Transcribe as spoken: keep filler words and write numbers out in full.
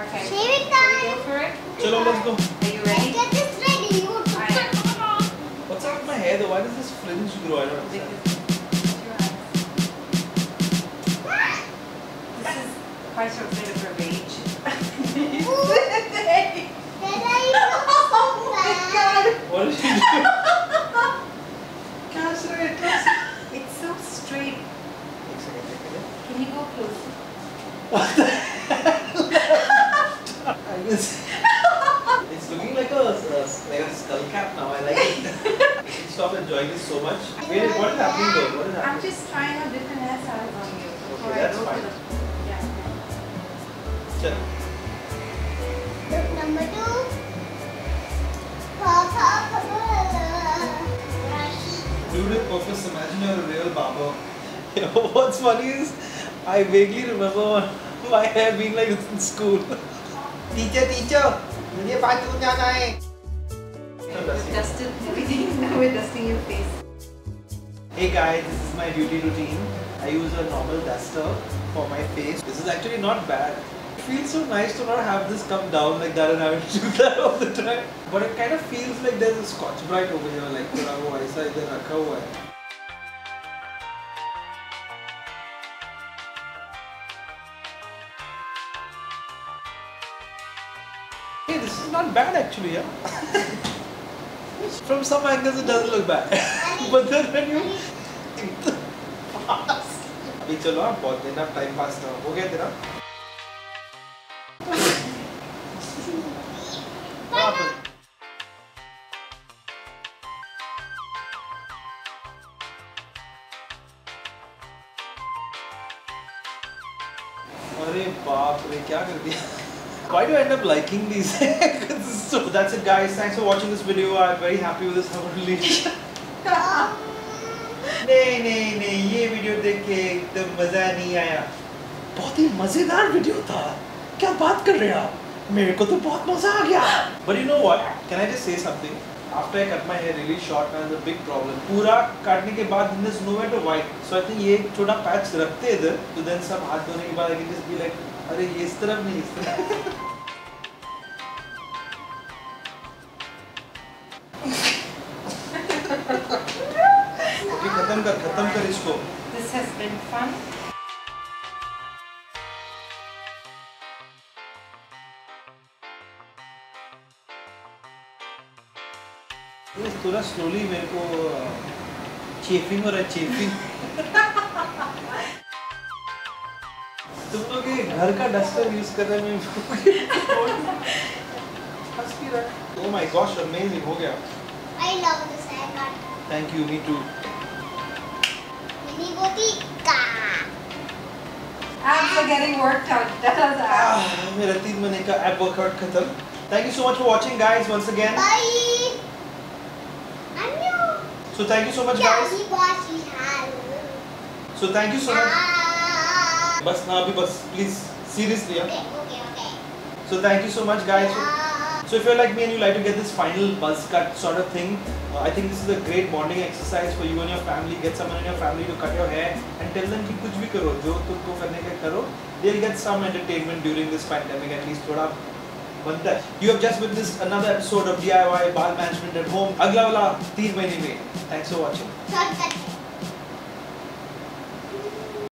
Okay. Shaving time. Go for it. Chalo, let's go. Are you ready? Get this ready. What's up with my hair though? Why does this fringe grow? I don't understand. This is quite a bit of rage. Oh my God! What did you do? Gosh, it looks, it's so straight. Can you go closer? What the hell? I just, it's looking like a, a, like a skull cap now. I like it. Stop enjoying this so much. Wait, what is happening though? What is happening? I'm just trying a different hairstyle on you. Okay, that's fine. Yeah. Sure. Look, number two. Do the purpose, imagine you're a real barber. You know, what's funny is, I vaguely remember my hair being like this in school. Teacher, teacher, mujhe bathroom jana hai. We've dusted everything, now we're dusting your face. Hey guys, this is my beauty routine. I use a normal duster for my face. This is actually not bad. It feels so nice to not have this come down like that and have to do that all the time. But it kind of feels like there's a Scotch Brite over here, like थोड़ा वो ऐसा इधर रखा हुआ है. Hey, this is not bad actually, yeah. From some angles it doesn't look bad, but then when you pass, अभी चलो आप बहुत देना time pass ना हो गया तेरा. अरे बाप रे क्या कर दिया. Why do I end up liking these? So that's it guys, thanks for watching this video. I'm very happy with this hair relation. नहीं नहीं नहीं ये वीडियो देख के एकदम मजा नहीं आया. बहुत ही मजेदार वीडियो था. क्या बात कर रहे हो आप? मेरे को तो बहुत मजा आ गया. But you know what? Can I just say something? After I cut my hair really short, now there's a big problem. पूरा काटने के बाद there's nowhere to wipe. So I think ये छोटा पैच रखते इधर, तो then सब हाथ धोने के बाद I can just be like, अरे ये इस तरफ नहीं इस तरफ. खत्म कर खत्म कर इसको. This has been fun. थोड़ा स्लोली मेरे को चेपिंग हो रहा है चेपिंग. तुम लोग ये घर का डस्टर यूज कर रहे हैं. Oh my gosh, amazing हो गया. I love this haircut. Thank you, me too. Abs are getting worked out. That was abs. मेरा तीन महीने का ab workout खत्म. Thank you so much for watching, guys. Once again. Bye. So thank you so much guys. So thank you so much. बस ना अभी बस please seriously. Okay okay okay. So thank you so much guys. So if you're like me and you like to get this final buzz cut sort of thing, uh, I think this is a great bonding exercise for you and your family. Get someone in your family to cut your hair and tell them कि कुछ भी करो जो तुमको करने का करो. They'll get some entertainment during this pandemic at least थोड़ा. You have just witnessed another episode of D I Y Baal Management at Home. Agla wala तीन महीने में. Thanks for watching.